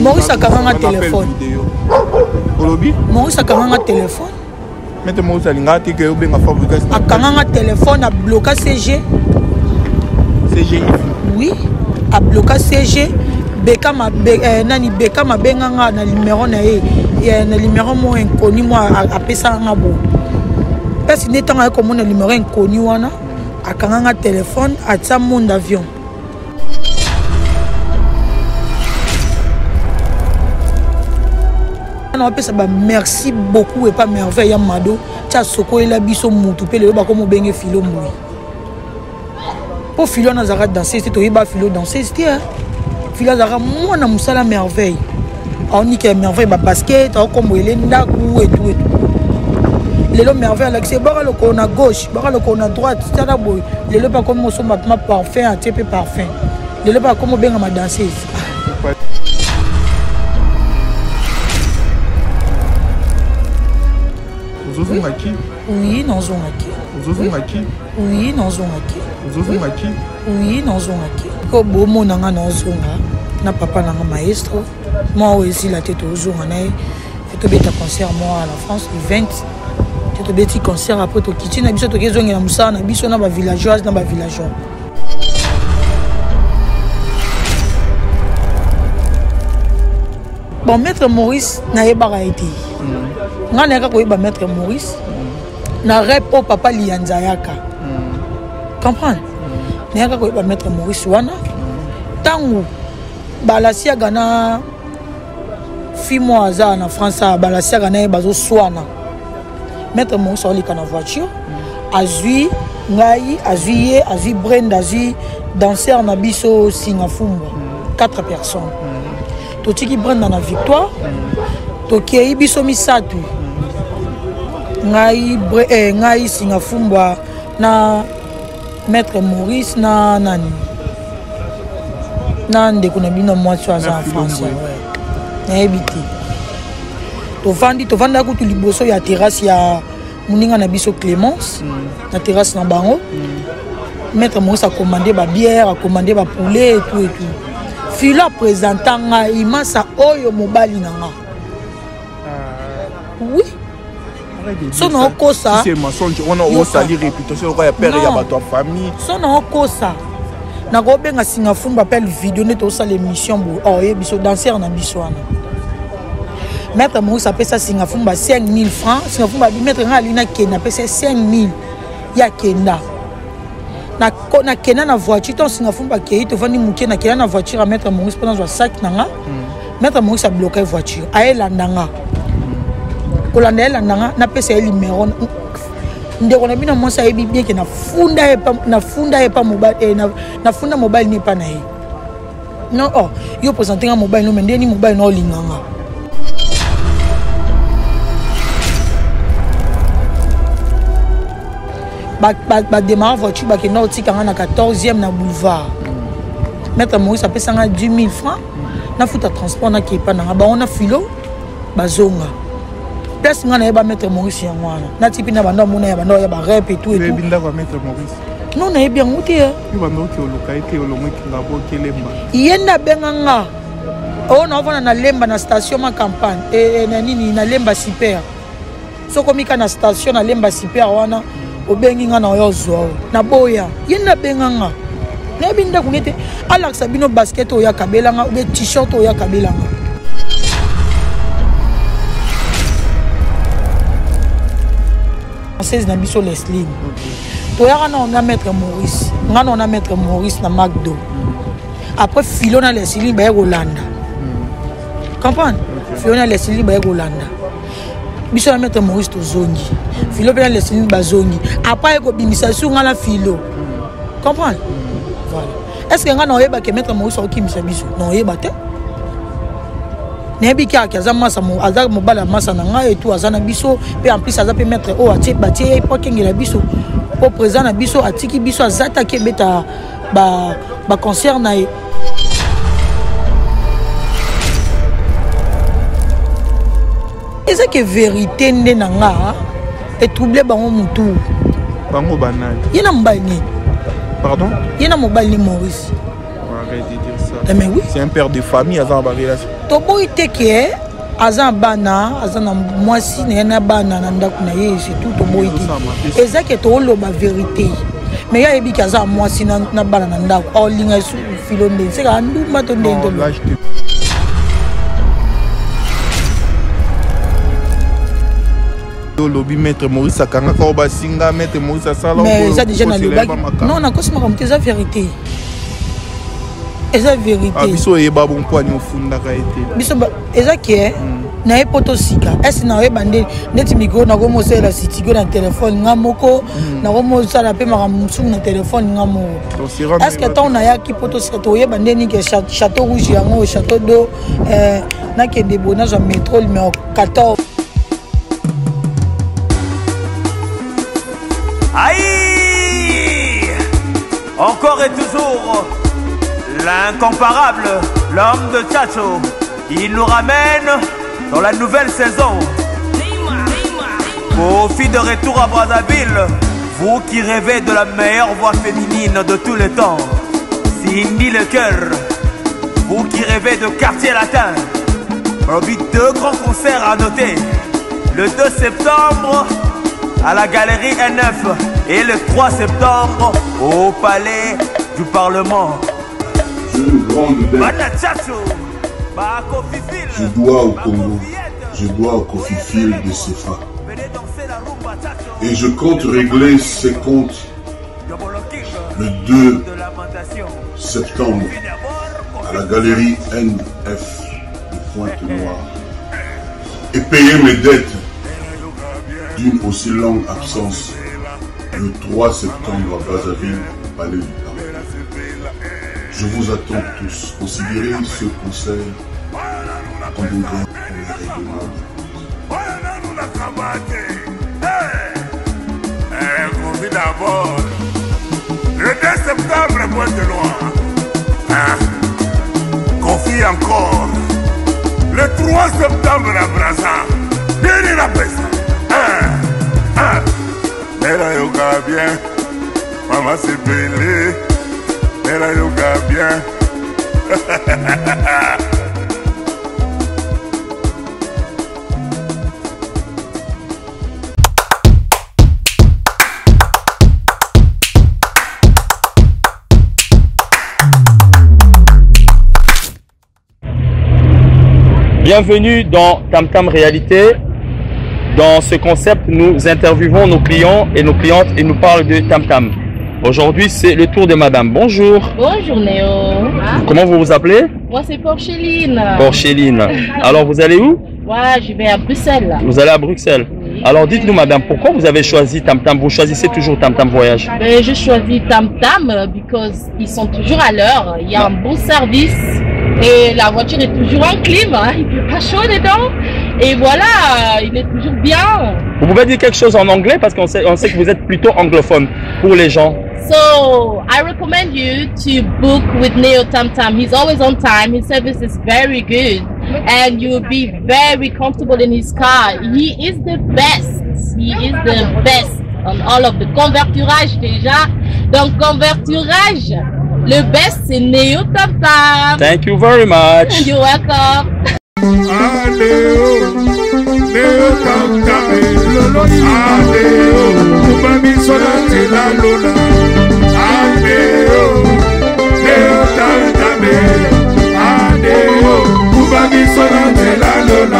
Maurice a quand même un téléphone. Maurice a quand même un téléphone. Mais Maurice a quand même un téléphone à bloquer CG. CG. Oui, à bloquer CG. Bekama nani Bekama benganga na numéro na ye na numéro mo inconnu mo apesa nga bo. Parce que n'étant comme on a numéro inconnu wana akanga téléphone à sa monde avion. On appelle ça merci beaucoup et pas merveille à Mado. Tia soko ela biso mutu pele ba komo benge Filo moi. Pour Filo na zaka danser c'est toi ba Filo danser c'est Filo zara moi na musala merveille. On dit que merveille ba basket, on comme elle ndaku et tout et tout. Les lo merveille l'accès bara le qu'on a gauche, bara le qu'on a droite, ça là boy. Les lo pas comme mon son matement parfait, un type parfait. Les lo pas comme benga ma danseuse. Nous avons acquis. Oui, nous avons acquis. Nous avons acquis. Oui, nous avons acquis. Nous avons acquis. Oui, nous avons acquis. Comme mon nanga nous avons, na papa nanga maestro. Moi aussi la tête aux jours, on a fait un concert moi à la France le 20. Fait un petit concert après au Kitchen, na biso to kezonga na musa, na biso na ba villageoise, na ba villageois. Bon maître Maurice na yebara été. Nga neka ko yeba maître Maurice na rep au papa Lianza yaka. Comprendre? Neka ko yeba maître Maurice wana tangu balasia gana fi mois za na France balasia gana bazo swana. Maître Maurice oli kana voiture azui ngai azuie azui Brenda azui danseur na biso Singafumba 4 personnes. Toti ki Brenda na victoire. Toki ibiso misatu. Ngai ngai Singafumba na maître Maurice na nani. Nan de kuna bino moi tu as en France. Na ebiti. To vandi ku tu liboso ya terrasse ya muninga na biso Clémence na terrasse na bango. Maître Maurice a commandé ba bière, a commandé ba poulet et tout et tout. Filo présentant Imasa Oyo Mobali Nanga. Oui. Son Okosa. C'est mensonge. On a sali réputation. On a père et à ta famille. Son Okosa. Nagobenga Singafumba appelle vidéo. Neto sa l'émission. Oh, et biso danseur na biso ana. Maître Maurice appelle ça Singafumba 5000 francs. Singafumba dit maître Ngalina Kenda appelle ça 5000. Ya Kenda. Na kena na voiture ton Singafumba kei te vandi muke na kena na voiture à maître Maurice pendant le sac nanga maître Maurice a bloqué voiture a elandanga kolanda elandanga na pesa numéro ndeko na bina monsa ebi bien que na funda e pa mobile na funda mobile n'est pas nae non oh yo présenter un mobile non mais ndeni mobile no linganga ba démarrer voiture ba kena otika na 14e na boulevard maître Maurice appelle ça 10 000 francs na fouta transport na ki pa na ba on a Filo ba zonga place nga na ba maître Maurice ya mwana na tipi na banda mona ya banda ya ba rep et tout et tout binda ba maître Maurice non na bien outi ya ba no ki lokalite o lomo ki ngabo ki lemba yenda benganga o na vona na lemba na station ma campagne et na nini na lemba super soko mika na station na lemba super wana obengi nga na yo zo na boya yena benganga na binda kunete ala sabino basket o ya kabelanga obe t-shirt o ya kabelanga française na biso Leslie to ya na on a maître Maurice nga on a maître Maurice na McDo après Filo na Leslie ba Holanda comprendre Filo na Leslie ba Holanda biso na maître Maurice to zongi Filo bien les signes bazongi. Après que bimisation on a la Filo. Comprends? Voilà. Est-ce que on a noyé ba que maître Maurice au kimisa biso? Noyé ba te? N'ebi kia kazama sa mo azar mo bala masa nanga et tout azana biso. Puis en plus azar peut mettre oh ati bati et pas kengi la biso. Pour présent la biso ati ki biso azata ki beta ba concert na. Est-ce que vérité n'est nanga? Et troublé par mon moutou. Par mon banal. Il y a un mobile. Pardon? Il y a un mobile Maurice. On arrête de dire ça. ça. Mais oui. C'est un père de famille, Azan Barilla. Tobo itéké, Azan Bana, Azan Moissi, Néana Bana, Nandakunaye, c'est tout Tobo itéké. Et ça qui est tout le ma vérité. Mais il y a des gens qui ont Moissi, Nana Bana, Nandak, Orlinga, Filonde, c'est un double maton de. Lobby maître Maurice à Kanaka Obasinga, maître Maurice à Salon. Mais ça déjà dans le bac. Non, on a cause ma comté ça vérité. Et ça vérité. Ah, biso e babon poigné au fond da kaité. Biso ezaké na e poto sika. Est na e bandé net micro na ko moser la city go na téléphone ngamoko na ko moser la pe ma msum na téléphone ngamo. Est-ce que ton na ya ki poto sika to e bandé ni ke château rouge yango château d'eau na ke de bonage en métro mais 14. Aïe! Encore et toujours, l'incomparable, l'homme de Chacho, il nous ramène dans la nouvelle saison. Profit de retour à Brazzaville, vous qui rêvez de la meilleure voix féminine de tous les temps. Cindy Le Cœur, vous qui rêvez de Quartier Latin. Parmi deux grands concerts à noter, le 2 septembre, à la galerie N9 et le 3 septembre au palais du Parlement. Je dois au Congo, je dois au Kofi Fil de Sefa. Et je compte régler ces comptes le 2 septembre à la galerie NF de Pointe-Noire et payer mes dettes d'une aussi longue absence le 3 septembre à Brazzaville, palais du Parlement. Je vous attends tous. Considérez ce conseil comme une grande réunion. D'abord, le 2 septembre, Pointe-Noire. Confie encore. Le 3 septembre à Brazzaville, derrière la personne. Mera yoga bien, maman c'est belé. Mera yoga bien. Bienvenue dans Tam Tam Réalité. Dans ce concept, nous interviewons nos clients et nos clientes et nous parlent de Tam Tam. Aujourd'hui, c'est le tour de madame. Bonjour. Bonjour Néo. Ah. Comment vous vous appelez? Moi, c'est Porcheline. Porcheline. Alors, vous allez où? Moi, je vais à Bruxelles. Là. Vous allez à Bruxelles. Oui. Alors, dites-nous madame, pourquoi vous avez choisi Tam Tam? Vous choisissez toujours Tam Tam Voyage? Mais je choisis Tam Tam parce qu'ils sont toujours à l'heure. Il y a un bon service et la voiture est toujours en clim. Hein. Il ne fait pas chaud dedans. Et voilà, il est toujours bien. Vous pouvez dire quelque chose en anglais parce qu'on sait, que vous êtes plutôt anglophone pour les gens. So, I recommend you to book with Neo Tam Tam. He's always on time. His service is very good. And you'll be very comfortable in his car. He is the best. He is the best on all of the converturage déjà. Donc, converturage, le best c'est Neo Tam Tam. Thank you very much. You're welcome. Ah Léo, Léo Tam Tam, ah Léo, Koubami Solati la Lola. Ah Léo, Léo Tam Tam, ah Léo, Koubami Solati la Lola.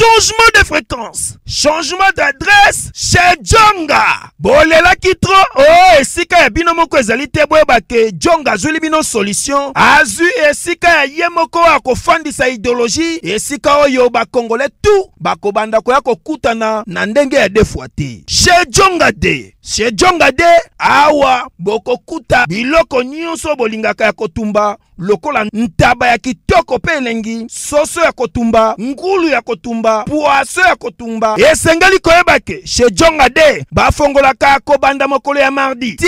Changement de fréquence, changement d'adresse chez Djonga. Bolela kitro, oh esika ya bino moko ezali te boyeba ke Djonga azuli bino solution. Azu esika ya ye moko akofandisa idéologie, esika oyo ba Congolais tout bakobanda koya kokutana na ndenge ya defwa te. Chez Djonga de, chez Djonga de awa bokokuta biloko nyonso bolingaka ya kotumba. Lokola ntaba ya kitoko pe elengi, soso ya kotumba, ngulu ya kotumba, poaso ya kotumba. Esengeli koyebake chez Djonga de bafongolaka kobanda mokolo ya mardi ti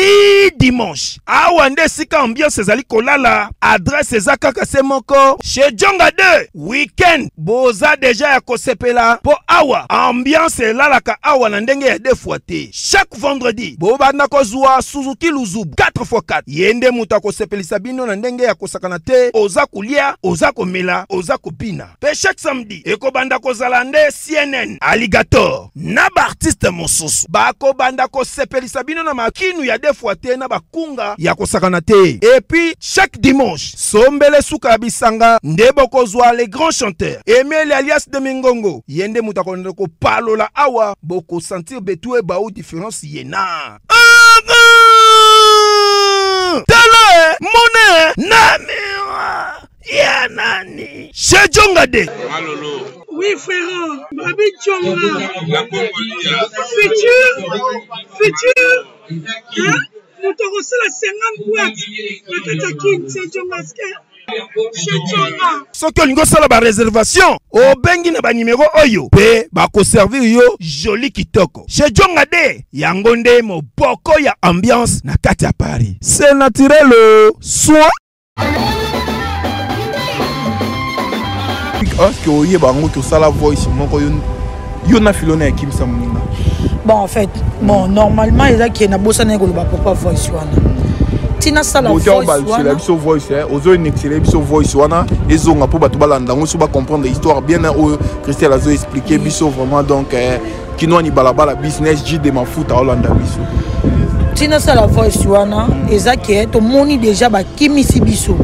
dimanche. dimanche. Awande sika ambiance ezali kolala, adresse eza kaka se moko chez Djonga 2. Weekend boza deja ya kosepela po awa ambiance elala ka awa na ndenge ya deux fois te. Chaque vendredi boba na kozwa Suzuki Luzubu 4x4. Yende muta kosepelisa bino na ndenge ya kosakana te, oza kulia, oza komela, oza kopina. Pe chaque samedi ekobanda kozala nde CNN Alligator na ba artiste mosusu. Bako banda kosepelisa bino na makinu ya deux fois te na bakunga ya kosakana te. Et puis chaque dimanche sombele suka bisanga ndebo kozwa les grands chanteurs. Emile alias de Mingongo. Yende muta ko palola awa boko sentir betue ba ou différence yena. Tele mone na miwa ya nani chez Djonga 2. Oui frère, Babi Djonga. Futur. Hein? Nous t'aurons la 50 boîtes. La Katakin, c'est Djonga. So que nous avons la réservation, au bengi na ba numéro oyo, pe bako servir yo joli kitoko. Chez Djonga 2, yangonde mo boko ya ambiance na kati ya Paris. C'est naturel, soit. Bon, en fait, bon, normalement, il y a qui na bossa na goloba papa voice wana. Comprendre l'histoire bien Christelle a expliqué vraiment donc qui nous balabala business j'ai de ma foot à Hollande biso tina sala voice wana ezaki to moni déjà ba kimisi biso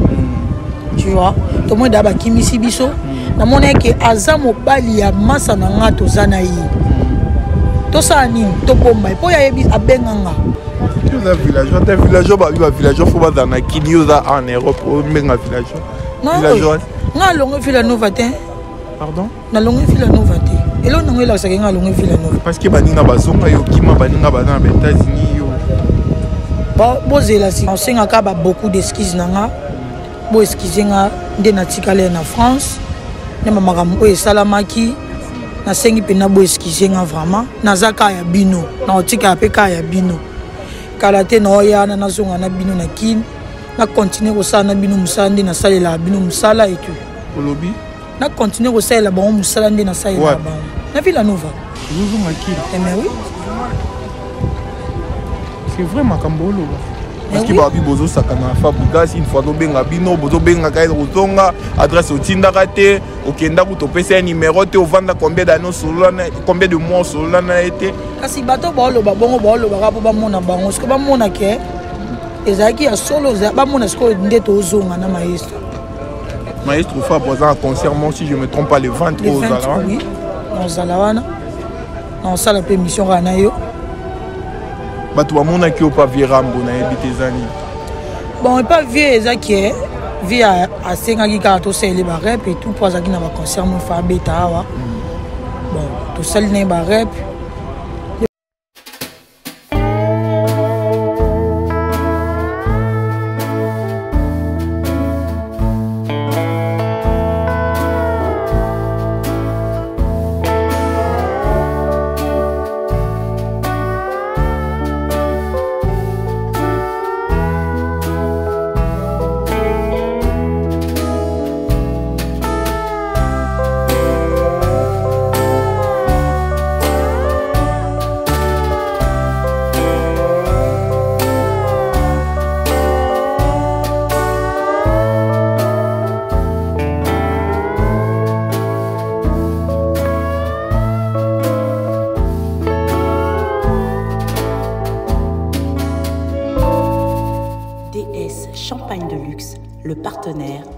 tu vois to moni da ba kimisi biso na moni ke azamo bali ya masa na ngato zanayi to sa ni to bomba po ya yebi abenganga. Il y a des villageois, en Europe, Pardon? Parce que a beaucoup d'esquisses en France. Kalaté noya na nazonga na bino na kin na continuer ko sala na bino musala na sala la bino musala et tout olobi na continuer ko sala ba musala na sala la ba na Villa Nova vous ma kin mais oui c'est vraiment kambolo parce que babi bozo sakana Fabregas une fois do benga bino bozo benga ka rotonga adresse au tindaka te okenda ku topesa numéro te ovanda combien d'années solo na combien de mois solo na été. Si bato bolo babongo bolo bakapo bamona bango siko bamona ke ezaki ya solo bamona siko ndeto ozonga na maestro. Maestro fa présent concernant si je me trompe pas le 23 au Zalawana. Oui. Au Zalawana. On sala pe mission rana yo. Bato bamona ke opa virambo na ebitezani. Bon pas vie ezaki via asenga ki ka to sele ba rep et tout pour ezaki na ba concert mon fa beta wa. Bon to sele na ba rep.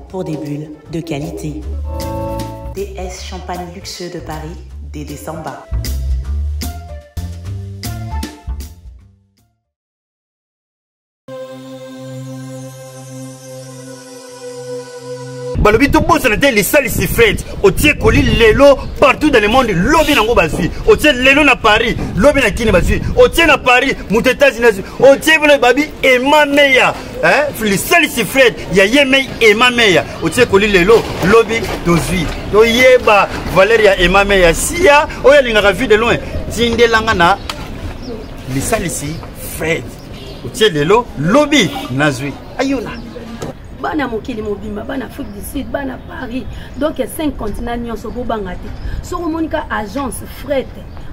Pour des bulles de qualité. DS Champagne luxueux de Paris, Dédé Samba. Balobi tout bosse n'était les salles ici faites. Otier colis lelo partout dans le monde. Lobby n'ango basi. Otier lelo na Paris. Lobby na Kine basi. Otier na Paris. Moutetazi nazi. Otier vole babi et ma meya. Hein? Les salles ici faites. Ya yemei et ma meya. Otier colis lelo. Lobby dozui. No yeba Valeria et ma meya. Sia. Oya linga vu de loin. Tinde langana. Les salles ici faites. Tie lelo lobby nazui ayona bana mokili mobimba bana Afrique du Sud bana Paris donc 5 continents nyonso bobanga te so monika agence fret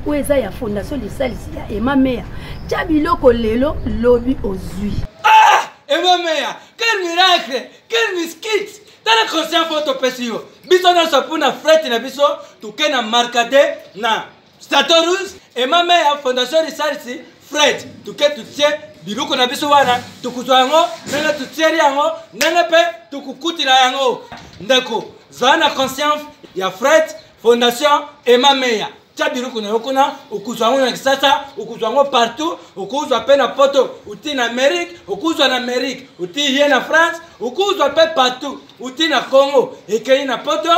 ou eza ya fondation de salisi ya et ma mère tia biloko lelo lobby ozui ah et ma mère quel miracle quel biscuit tala conscient photo pesio biso na sapuna fret na biso tukena markade na Statorus et ma mère fondation de salisi Fred, tu que tu tiens, biruko na biso wana, tu kutuango, nana tu tieri ango, nana pe tu kukutila ango. Ndeko, zana conscience ya Fred, fondation et ma meya. Tia biruko na yokona, ukutuango na kisasa, ukutuango partout, ukutuango pe na poto, uti na Amérique, ukutuango na Amérique, uti hier na France, ukutuango pe partout, uti na Congo, ekei na poto,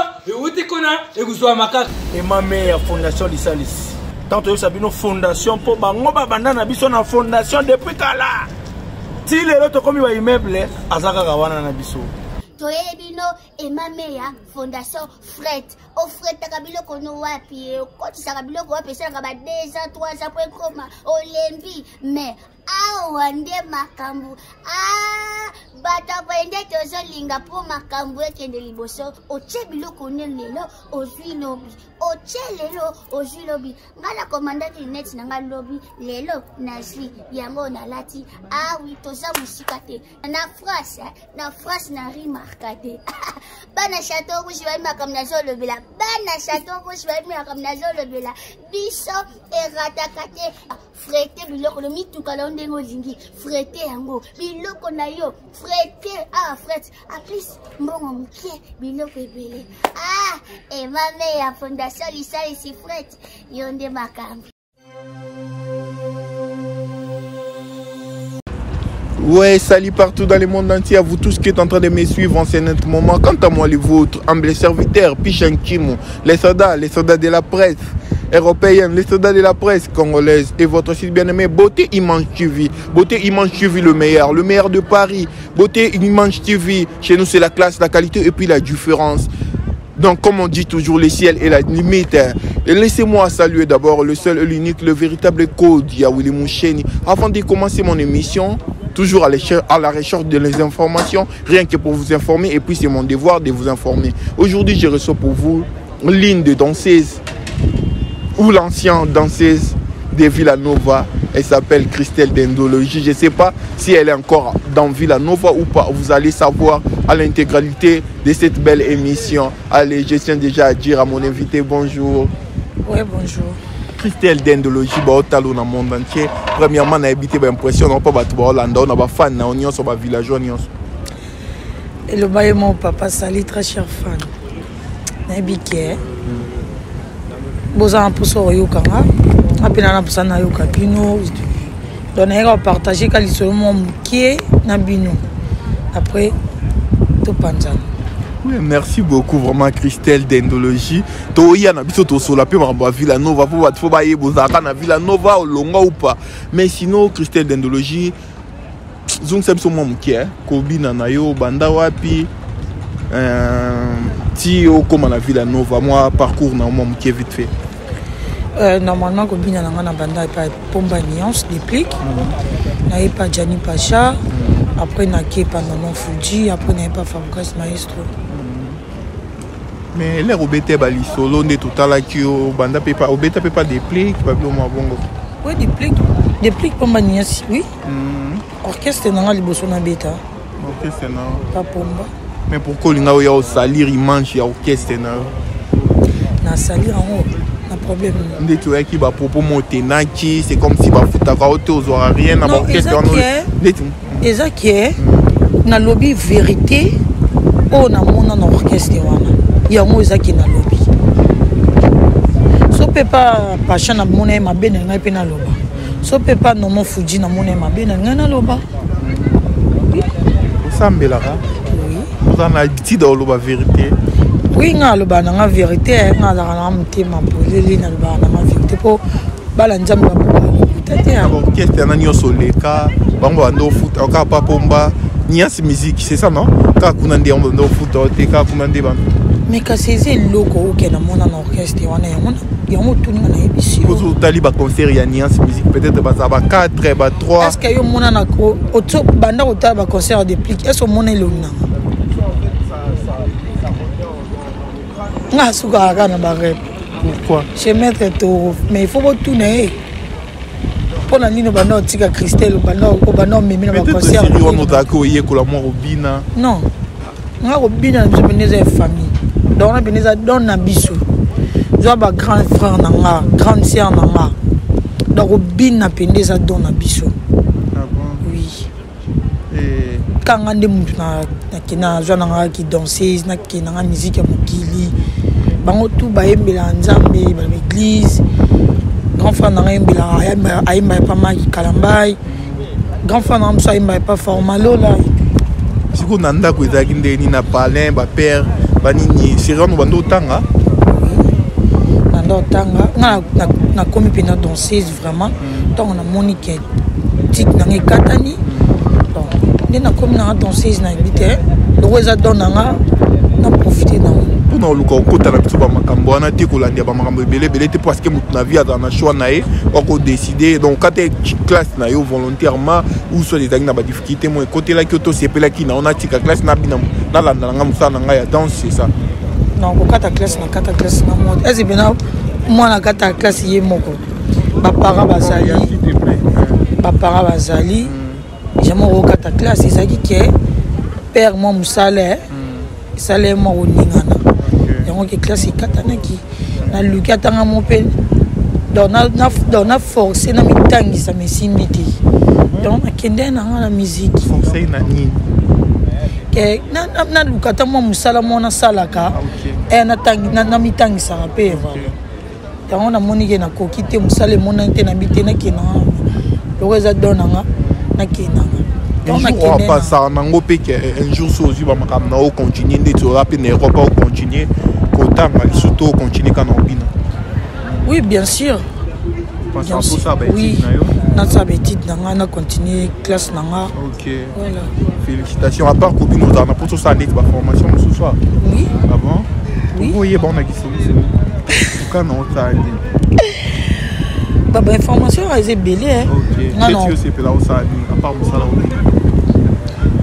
uti kuna, ukutuango makaka. Et ma meya fondation lisalis. Tant que nous fondation pour la fondation depuis que là. Si les autres comme ils meublent, Azaka Gawana na biso. Toi et ma mère fondation Fret. Au Fret Kabilo kono wapi, quand ça Kabilo ko wapi ça Kabade 203 point coma Olympi mais awande makambu ah bata bende tozolinga pour makambu ekende liboso otie biloko ne lelo ozwi lobby otie lelo ozwi lobby ngala commandant net na ngala lobby lelo na zwi yango na lati ah oui toza musika te na France na remarqué bana château rouge va makambu na zo lobby la bana château rouge va makambu na zo lobby la biso eratakate frete biloko lomi tukalonde ngozingi frete yango biloko na yo frete ah frete a plus mbongo mkie biloko ebele ah et ma mère fondation lisale si frete yonde makambi ouais salut partout dans le monde entier à vous tous qui êtes en train de me suivre en ce net moment quant à moi les vôtres humbles serviteurs Pichankimo les soldats de la presse européenne, les soldats de la presse congolaise et votre site bien-aimé Beauté Immense TV le meilleur de Paris, Beauté Immense TV, chez nous c'est la classe, la qualité et puis la différence. Donc comme on dit toujours, le ciel est la limite. Laissez-moi saluer d'abord le seul, l'unique, le véritable code Yawili Moucheni. Avant de commencer mon émission, toujours à la recherche de les informations, rien que pour vous informer et puis c'est mon devoir de vous informer. Aujourd'hui je reçois pour vous l'une des danseuses ou l'ancienne danseuse de Villanova, elle s'appelle Christelle d'Indologie. Je ne sais pas si elle est encore dans Villanova ou pas. Vous allez savoir à l'intégralité de cette belle émission. Allez, je tiens déjà à dire à mon invité bonjour. Oui, bonjour. Christelle d'Indologie, dans le monde entier. Premièrement, on a habité l'impression qu'on n'a pas de Hollande, on n'a pas de fan, on n'a pas de village. Et le bail, mon papa, ça l'est très cher fan. On a habité. Bosan poso yoka nga apena na posa na yoka bino donera partager kali seulement mukie na bino après to panzana. Oui, merci beaucoup vraiment Christelle d'Indologie. To ya na biso to sola pe mamba Villanova po bat fo ba ye bozaka na Villanova olonga ou pas. Mais sinon Christelle d'Indologie zung sem so mukie ko bina na yo banda wapi si au comme la Villanova moi parcours normalement qui est vite fait normalement comme bien on a banda pas pomba nuance déplique n'a pas Gianni Pacha après n'a qu'est pas maman Fuji après n'a pas Fabregas maestro mais les robeté bali solo de tout à la qui au banda peut pas obeta peut pas déplique probablement bongo ouais déplique pomba nuance oui orchestre n'a le bosso na beta orchestre n'a pas pomba. Mais pourquoi il y a un salaire immense, il y a un orchestre? Un salaire en haut, un problème. C'est comme si vous n'avez rien à l'orchestre. C'est ça qui est. Dans le lobby vérité, on a un orchestre. Il y a un orchestre dans le lobby. Si on ne peut pas passer dans le monde, on peut pas passer dans le lobby. Si on ne peut pas nommer Fuji dans le monde, on peut passer dans le lobby. Ça me l'a. Vous avez dit dans la vérité. Oui, dans la vérité, dans la vérité, dans la vérité, Mais quand c'est logo qui est dans mon orchestre, il y a un tour dans l'émission. Vous avez un concert, il y a une musique, peut-être 4, 3. Est-ce qu'il y a un concert de plique? Est-ce que mon est là? Pourquoi? Je mets tout, mais il faut retourner. Pour la ligne, on a Christelle, on a mis un concert. Non. On a une famille. Donc, on a bisou. Grand frère, grande sœur, donc on a des bisou. Oui. Quand on a des gens qui dansent, qui dansent, musique, tout l'église. Grand frère n'a pas mal de calambaye. Grand frère n'a pas formalo là. Si vous n'avez pas de palais, de père, de sirène, de tanga. On a commis pendant danseuse vraiment. Donc on a monique tic dans les katani. Donc on a commis dans danseuse dans l'habité. Le roi donne on a profité dans. Pour nous le côté la petite macambo, on a dit qu'on a dit macambo belé parce que notre vie a dans la choix naé, on a décidé. Donc quand tu classe naé volontairement ou soit des amis n'ont pas difficulté, moi côté là qui auto c'est pas là qui on a dit la classe n'a bien dans la musa n'a ya danse c'est ça. Non, quand ta classe na monte. Est-ce bien moi la ta classe yé moko. Papa Bazali. J'aime au quand ta classe c'est ça qui est père moi salaire moi au ningana. Donc les classes ils katana qui na luka tanga mon père. Dans la force na mitangi ça me signifie. Donc na kende na la musique. Conseil na ni. Que na luka tanga musala mona salaka. Et na mitangi ça rappelle. Donc on a monique na kokite musale mona nte na bitena kena. Lokoza donanga na kena. On va passer à un jour sur le on continuer quand on vient. Oui, bien sûr. Oui, notre habitude, on a continué classe. Ok. Voilà. Félicitations. À part que nous avons pour ça, notre formation ce soir. Oui. Avant. Oui. Oui, bon, on a qui bah ben formation elle est belle hein. Non.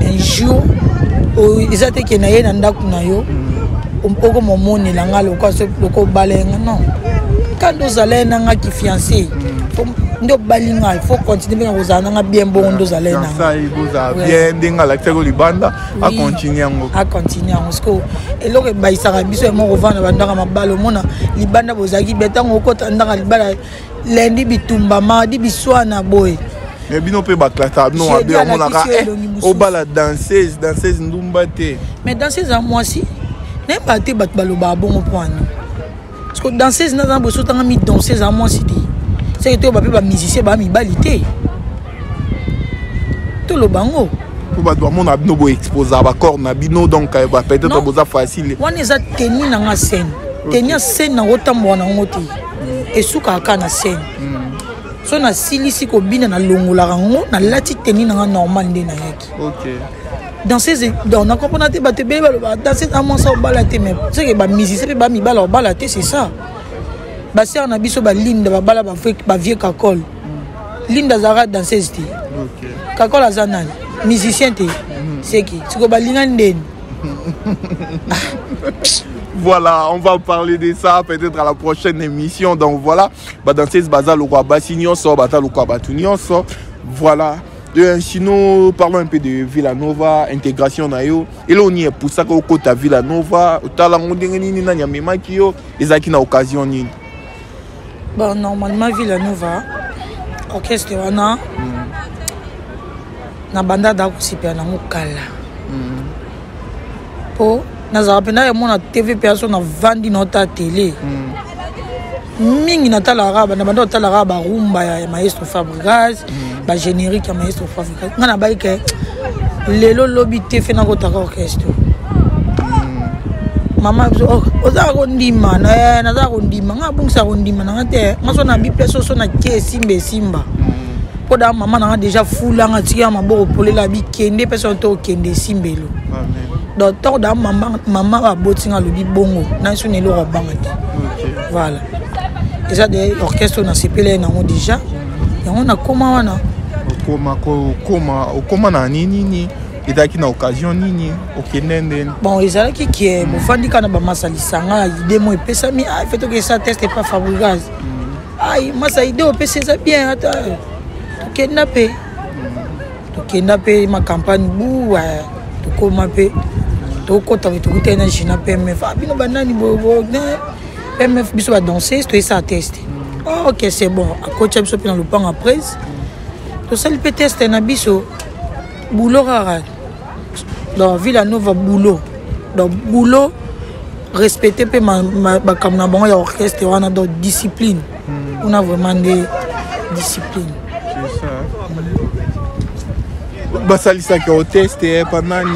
Un jour, ils étaient qui n'aient pas d'endakunayo. On peut comme mon nez l'angal au cas où le coup balai non. Quand nous allons n'anga qui fiancé, nous balinga il faut continuer à nous allons bien bon nous allons. Ça il vous a bien dinga l'acteur Libanda à continuer à continuer à Moscou. Et lorsque Baïsara biso est mort au vent, bandera ma balle au monde. Libanda bozaki betan au côté bandera Libanda lundi bitumba mardi biswana boy. Mais bino pe baklata non abé au monde au bala danseuse ndumbate. Mais danseuse à moi si n'importe bat baloba bon point. Parce que danseuse n'a pas besoin de mis danseuse à moi si dit. C'est que tu as un musicien qui a mis balité. Tout le bango. Tu as un exposé à la corne, donc peut-être facile. On est tenu dans la scène. Tenu scène dans le temps. Et sous la scène. Si on a silici qu'on bine dans l'ongo la rango, on a lati tenu dans la normale de naïk. Ok. Dans ces dans on comprend que battre bien dans ces amances au balaté même. C'est que ba musicien pe ba mi bala au balaté c'est ça. Basé on a biso ba linda ba bala ba fek ba vieux kakol. Linda zara danseuse té. OK. Kakol azana musicien té. C'est qui? Siko ba linga nden. Voilà, on va parler de ça peut-être à la prochaine émission. Donc voilà, dans ces bazar le roi Bassignon sort, le roi Batounion sort. Voilà. Sinon, parlons un peu de Villanova, intégration nayo. Et là, on y est pour ça qu'on côté à Villanova. Au talent, on dégaine ni nanya mema kiyo. Et ça qui n'a occasion ni. Bon, normalement Villanova, orchestre on a, na banda d'akusipe na mukala. Po, na zarapena yamo na TV personne na vandi nota télé. Mingi na talarabe, na banda talarabe rumba ya maestro Fabregas. Bah générique à maestro Fabregas on a baï que les lobby te fait dans votre orchestre maman oza rondima na za rondima nga bungsa rondima na te maso na bi perso so na kesimbe simba poda maman na déjà fula nga tia maboko polé la bi kende perso to kende simbelo donc to da maman ba botinga lobi bongo na so ne lo robanga voilà déjà des orchestres na sepele na on déjà on a comment on a nini et daki na occasion nini okende bon ezala qui est mon fandi kana ba masalisanga idée mo epesa mi ah fait que ça teste pas Fabregas ah masa idée opesa bien ata to kidnapper ma campagne bou to koma pe to kota to kutena jina pe me va bino banani bo na me biso ba danser to ça teste. Oh, ok, c'est bon. À côté de ça, dans le pan après, tout ça, il peut tester un abisso. Boulot rare. Dans Villanova, boulot. Dans boulot, respecter comme on a orchestre, on a des disciplines. On a vraiment des disciplines. C'est ça. Basali, ça qui est testé, pas nani.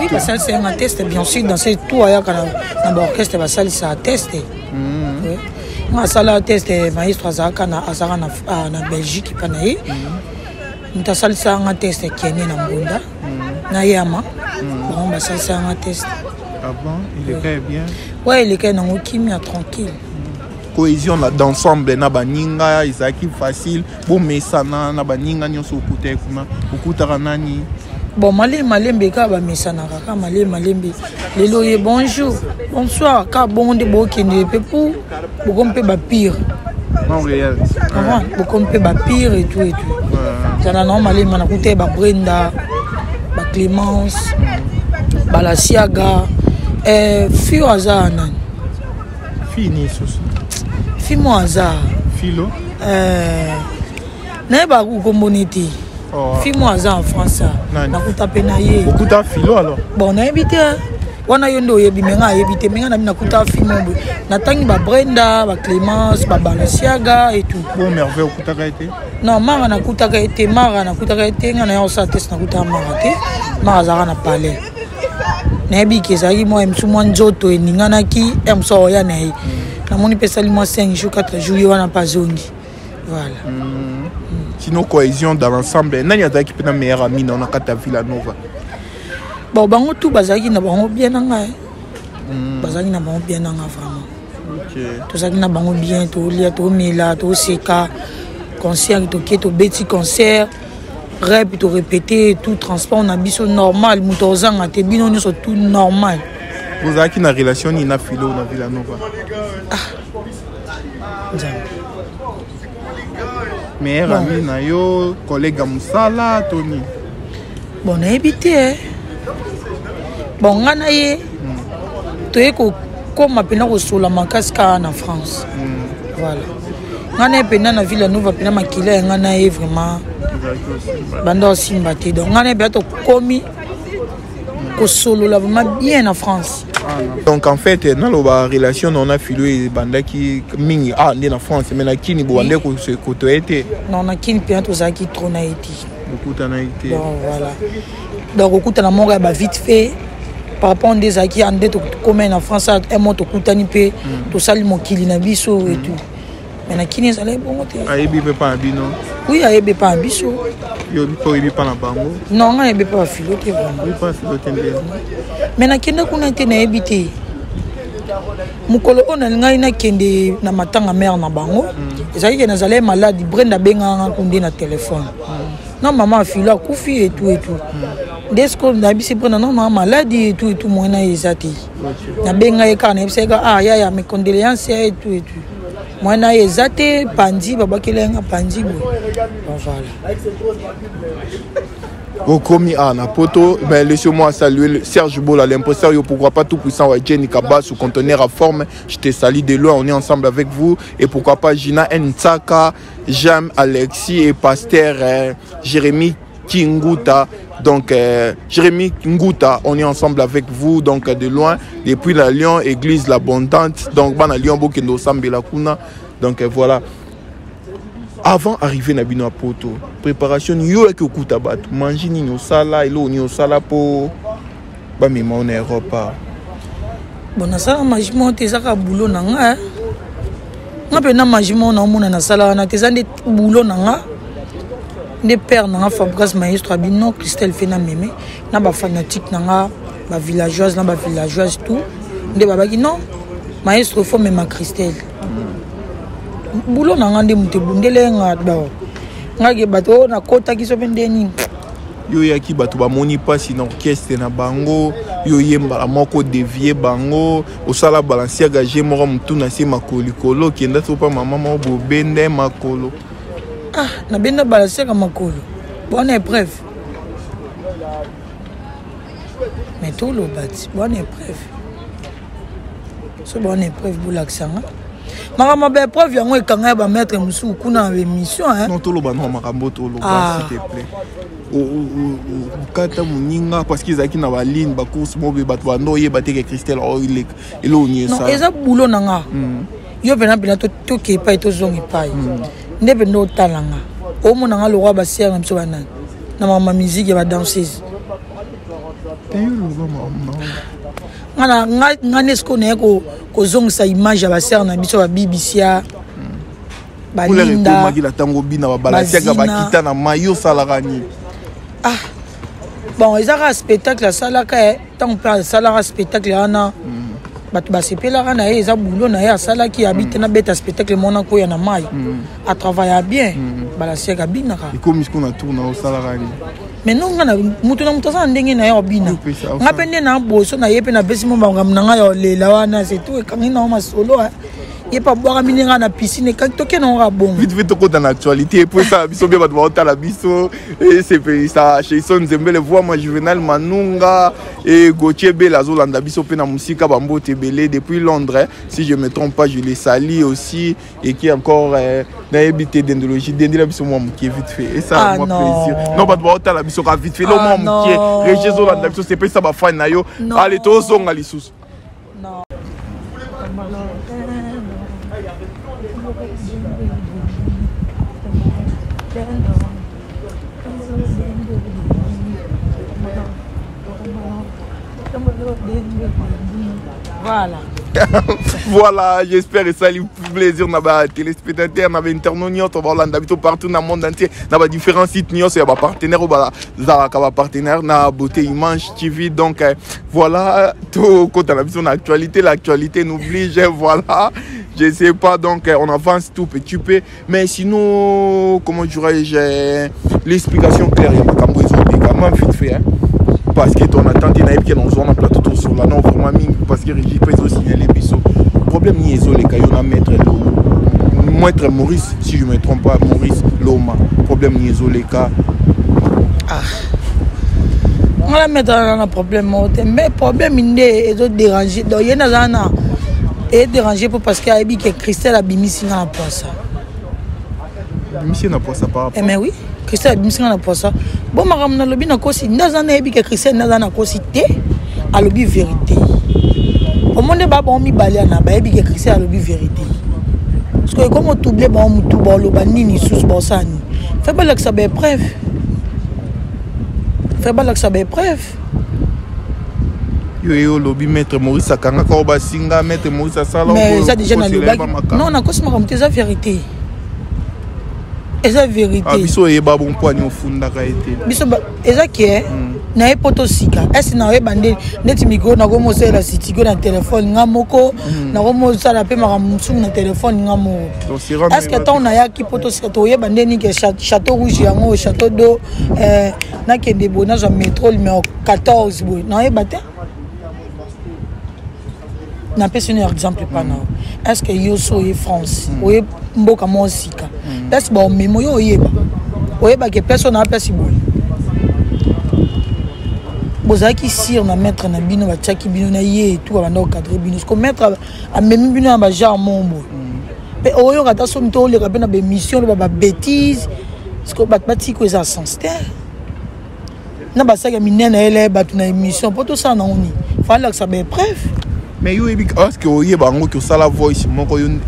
Oui, Basali, c'est un test, bien sûr. Dans ces tours, dans l'orchestre, Basali, ça a testé. Ma salle test maestro Azaka na Belgique panaye. Nta salle ça un test Kenya na Mbunda. Na Yama. Bon bah ça c'est un test. Ah bon, il est bien. Ouais, il est dans Kimia tranquille. Cohésion là d'ensemble na baninga Isaki facile. Bon mais ça na baninga nyoso kuté kuma. Okutara nani. Bon malembe ka ba mesana ka malembe. Leloye bonjour. Bonsoir, car bon de beau qui ne peut pas, beaucoup peut pire. Non réel. Comment beaucoup peut pire et tout. Ça n'a normal les manakuté ba Brenda, ba Clémence, ba la Siaga, Fio Azar nan. Fini soso. Fimo Azar. Filo. Né ba ku komboniti. Fimo Azar en français. Nakuta penaye. Beaucoup ta Filo alors. Bon on a invité. Wana yondo yebi menga yebite menga na mina kuta filmbo na tangi ba Brenda ba Clémence ba Balanciaga et tout bon merveille kuta ka été non mara na kuta ka été ngana yo sa test na kuta mara te mara za na palais na bi ke za yi mo em sumo nzoto eninga na ki em so ya na yi na moni pesa li mo 5 jours 4 jours yo na pa zongi voilà sinon cohésion dans l'ensemble nani ataki pe na meilleur ami na kata Villanova. Bon, bango tout bazaki na bango bien nanga. Bazaki na bango bien nanga vraiment. OK. Tout ça qui na bango bien tout lia tout mila tout seka concert tout qui tout petit concert rep tout répéter tout transport on a biso normal mutozanga te bino nous tout normal. Vous avez qui na relation ni na Filo na Villanova. Ah. Mais ami na yo collègue Musala Tony. Bon, na habité. Bon, tu es comme maintenant sur la macasse en France. Voilà. On est maintenant la ville nous va maintenant maquiller et on est vraiment bandant simbaté. Donc on est bientôt commis au solo là vraiment bien en France. Donc en fait dans la relation on a filé banda qui mingi ah en France mais la kini banda ko se kotoete. Non on a kini bientôt ça qui trop naïti. Beaucoup naïti. Donc voilà. Donc beaucoup de la mort va vite fait. Par rapport à des acquis en dette communes en France, un mot au Koutanipe, tout ça, le mot qu'il n'a biso et tout. Mais la Kiné, ça allait bon. Aïbi peut pas un bino. Oui, Aïbi pas un biso. Il pas la bango. Non, Aïbi pas filoté vraiment. Il pas filoté bien. Mais la Kiné qu'on a été n'habité. Mukolo on a l'engaine qui est na matanga mère na bango. Les aïe nous allait malade, Brenda Benga a condé na téléphone. Non, maman a filé à Koufi et tout. dès qu'on a dit que non maladie et tout moi na ezati na benga ekana ebiseka ah ya mes condoléances et tout moi na ezati pandi baba kelenga pandi voilà au commis Anna Poto. Mais laissez-moi saluer Serge Bola, l'imposteur, pourquoi pas tout puissant, Jenny Kabas, sous conteneur à forme, je te salue de loin, on est ensemble avec vous, et pourquoi pas Gina Nsaka, Jam Alexis et Pasteur Jérémy Kinguta. Donc, Jérémy Ngouta, on est ensemble avec vous, donc de loin, depuis la Lyon, Église l'Abondante, donc Bana Lyon, Bokendo Sambelakuna, donc voilà. Avant d'arriver à Bino Poto, préparation, il y a que coup tabat, manger ni au sala, il y a au sala pour bah mais mon repas. Bon, na sala magement tes aka boulot nanga. Na pena magement na mona na sala na tes ande boulot nanga. Ne père nanga Fabregas maestro Bino Christelle fena mémé, na ba fanatique nanga, ba villageoise na ba villageoise tout. Nde baba ki non. Maestro faut même Christelle. Boulot n'a rien de monter bundele ngado ngage bato na kota kiso pendeni yo ya ki bato ba moni passe na orchestre na bango yo yemba la moko dévier bango o sala balancer gagé moko mtu na se makoli kolo kenda so pa mama mo bobende makolo ah na benda balancer ka makolo bonne épreuve mais tout le bâti bonne épreuve so bonne épreuve bulaksanga Maman, belle preuve, quand elle va mettre un sou dans l'émission. Non, tout le monde, s'il te plaît. Parce qu'ils ont une ligne, ils course, ils ont une batterie Christelle, ils ont une ça. Ils ont un boulot. Ils ont un boulot. Ils ont un boulot. Ils ont un boulot. Ils ont un boulot. Ils ont un boulot. Ils ont un boulot. Ils ont un boulot. Bon, ils ont un spectacle à Salaka, tant qu'on parle de Salara spectacle, ils ont un boulot à Salaka qui habite dans le spectacle, mon oncle et Namaï. À travailler bien, Balasiaga Binara. Et comme on a tourné au Salarani. Mais non, on a ils sont ravis de faire le monde qui est régé sur la nation, c'est pas ça va faire naio. Allez tous on a les sous. Non. Voilà. Voilà, j'espère que ça lui plaisir na ba téléspectateurs na ba internautes on va d'habitude partout dans le monde entier na ba différents sites nios ya ba partenaire ba za ka ba partenaire na beauté image TV donc voilà tout quand on a besoin d'actualité l'actualité nous oblige voilà je sais pas donc on avance tout petit peu mais sinon comment dirais-je l'explication claire ya makambo comment vite fait parce que ton attente naïve qui est dans zone plateau tout sur la non vraiment ming parce que Régis peut signaler biso problème ni ezo les caillons à mettre maître Maurice si je me trompe pas Maurice Loma problème ni ezo les cas ah on la mettre dans un problème mais problème il est dérangé donc il y en a là et dérangé pour parce que Abi que Christelle a bimi si na pour ça bimi na pour ça par rapport mais oui Christelle a bimi si na pour ça. Bon, madame, na lobi na kosi, na zana ebi ke Christelle na zana kosi te, a lobi vérité. Au monde ba ba mi balia na ba ebi ke Christelle a lobi vérité. Parce que comme on touble ba on touble ba loba nini sous ba sani. Fais pas là que ça be preuve. Fais pas là que ça be preuve. Yo yo lobi maître Maurice a kanga ko ba singa maître Maurice a sala. Mais ça déjà na loba. Non na kosi madame te za vérité. C'est la vérité. Ah, biso e ba bon poignon funda ka été. Biso eza ki e na e poto sika. Est na e bande neti micro na go mosa la city go na téléphone nga moko na go mosa la pe ma mutsu na téléphone nga mo. Est-ce que tant na ya ki poto sika to ye bande ni ke château rouge yango château d'eau na ke de bonage métro mais 14 boy. Na e bata. Na pe sunu exemple pa na. Est-ce que yo so e France? Oye mboka mo sika. Parce que mes moyens que personne n'a pas si bon. Si on a mettre un abîme, on va tchaquer un et tout, on va cadrer un mettre un même bino à genre mon boy. Mais on a des missions, les rabbins ont des missions, des bêtises. Parce qu'on va bâtir quoi ça sans terre. Non, parce que minen elle est battue dans une mission. Pour tout ça, non, il fallait que ça soit bref. Mais yo ebi parce que on y est bango que ça la voice mon coyon.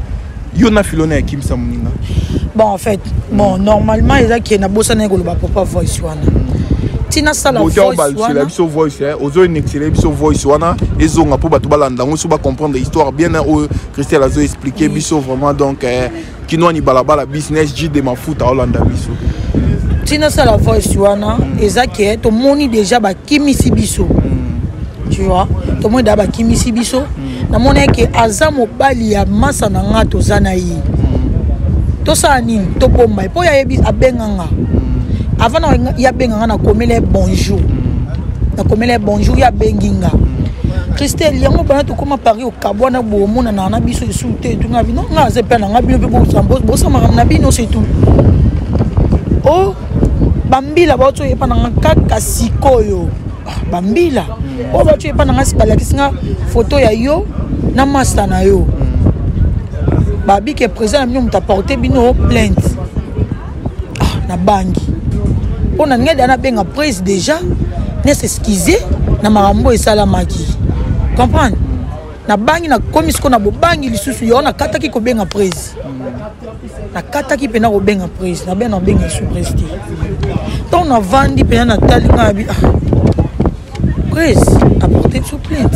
Yon a filonné Kim Samoninga. Bon, en fait, bon, normalement, il y a qui n'a pas de voix. Tina Sala voice. Ils ont pas comprendre l'histoire bien. Christelle a expliqué vraiment donc qui nous a ni balabala business j'ai de ma foot à Hollande biso. Tina Sala voice wana, ezaki to moni déjà ba Kimi Sibiso. Tu vois, tout le monde a qui misi biso. Na monnaie que azamo bali ya masa na ngato zanayi. To sa nini to bomba. Po ya ebi abenganga. Avant na ya benganga na komele bonjour. Na komele bonjour ya benginga. Christelle yango bana to koma Paris au kabwana bo mona na na biso souté tout na bi non nga ze pena nga bi bo sambo bo sama na bi non c'est tout. Oh bambila ba to epa na kaka sikoyo. Bambila on va tuer pas dans la photo ya yo na master na yo babi qui est présent nous t'a porté bino plainte na bangi on a ngé dana benga prise déjà n'est excusé na marambo et sala maki comprendre na bangi na komis ko na bangi lisusu yo na kata ki ko benga prise na kata ki pena ko benga prise na bena benga surprise ton na vandi pena na talinga bi apporter sous plainte.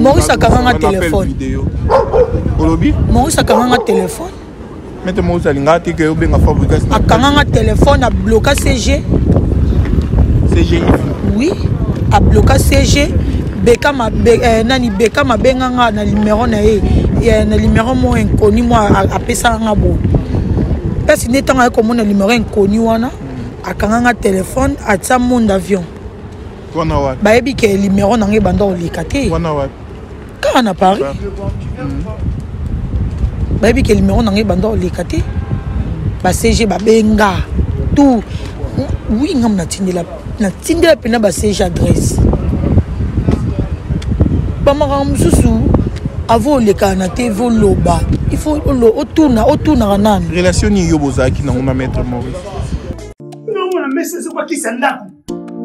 Maurice a carrément un téléphone. Maurice a carrément un téléphone. Maurice a carrément un téléphone à bloquer CG. CG. Oui, à bloquer CG. Beka ma nani beka ma benganga na numéro na e na numéro mo inconnu mo apesa nga bo parce que n'étant pas comme na numéro inconnu wana akanga téléphone atsa mon avion wana wa ba ebi ke numéro na ngi bando likate wana wa ka na Paris ba ebi ke numéro na ngi bando likate ba CG ba benga tout oui ngam na tindela pena ba CG adresse avant les canatés, il faut autour d'un relation ni yobosa qui n'a pas mettre Maurice. Non, on a mis c'est quoi qui s'en là.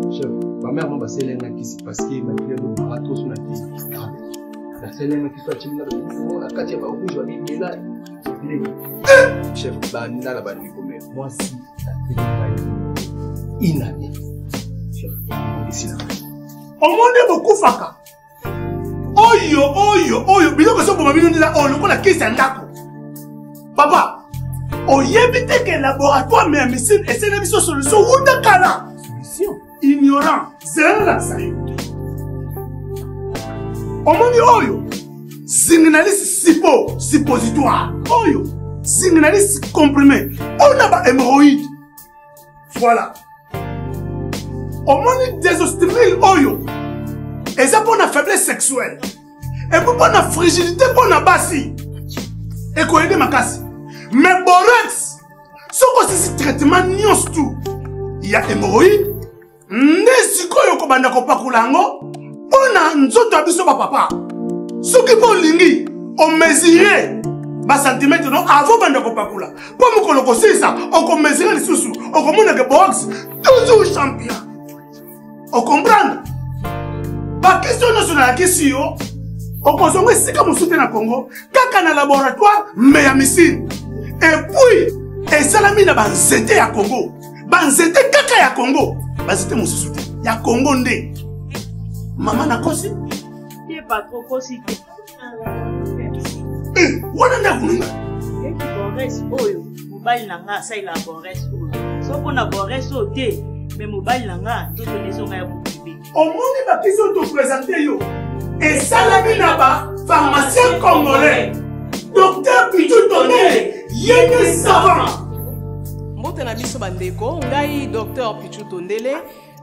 Chef, ma mère m'a passé l'un qui s'est passé, ma fille a un marathon sur la tête. La scène qui soit timide, la catière va rouge, va bien là. Chef, bah, n'a la banne, mais moi si, la tête est inanée. Chef, ici là. Au monde est beaucoup faca. Oyo, biso ko so bo mabino ndila o lokola kisa ndako. Papa, oyebite ke laboratoire mais médecine et c'est la biso solution wuta kala. Solution ignorant, c'est la saïd. Omoni oyo, signalise sipo, suppositoire. Oyo, signalise comprimé. On a ba hémorroïde. Voilà. Omoni désostimile oyo. Et ça pour la faiblesse sexuelle. Et pour la fragilité pour la basse. Et qu'on aide ma casse. Mais borax, ce que c'est traitement nions tout. Il y a hémorroïde. N'est-ce qu'on a un peu de temps pour l'ango? Papa. Ce qui pour l'ingui, on mesurait. Bas centimètre non avant bande ko pakula. Pour me colocoser ça, on peut mesurer les sous-sous. On commande que borax, toujours champion. On comprend? La question sur la question, on consomme si comme on soutient le Congo, quand on a un laboratoire, mais à Missine. Et puis, et Salami n'a pas zété à Congo. Banzété, caca à Congo. Banzété, mon soutien. Il y a Congo. Maman n'a pas tu pas trop possible. Eh, on a voulu. Et Boris, oh, mobile n'a ça il a Boris. Sauf qu'on a Boris au thé, mais mobile n'a tout les horaires pour bébé. Au moins il va toujours te présenter yo. Et ça la minaba, pharmacien congolais. Docteur Pitou Tonné, yéné savant. Mbotena biso bandeko, ngai docteur Pitou Tondele.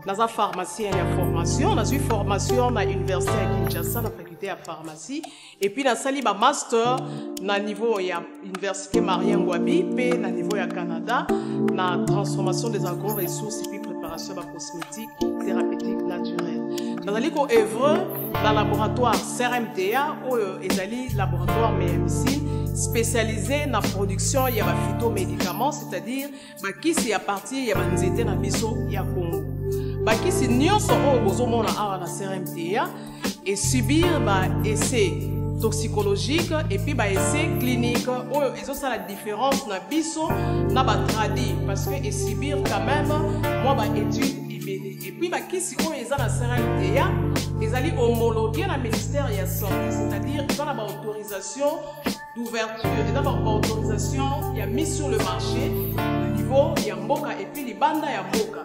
Dans la pharmacie, il y a formation. Dans une formation à l'université à Kinshasa, dans la faculté de pharmacie. Et puis, dans le master, dans le niveau de l'université Marien Ngouabi, puis dans le niveau du Canada, dans la transformation des agro-ressources et puis préparation de la cosmétique, thérapeutique, naturelle. Dans le œuvre, dans le laboratoire CRMTA, ou le laboratoire MMC, spécialisé dans la production de phytomédicaments, c'est-à-dire, qui est à partir de la maison, il y a Congo. Baki si nyonso o bozomona awa na CRMTA et subir ba essai toxicologique et puis ba essai clinique o ezo ça la différence na biso na ba tradi parce que et subir quand même moi ba étude et puis baki si o eza na CRMTA ezali homologué na ministère ya santé c'est-à-dire dans la autorisation d'ouverture et dans la autorisation y a mis sur le marché au niveau ya mboka et puis les bandes ya mboka.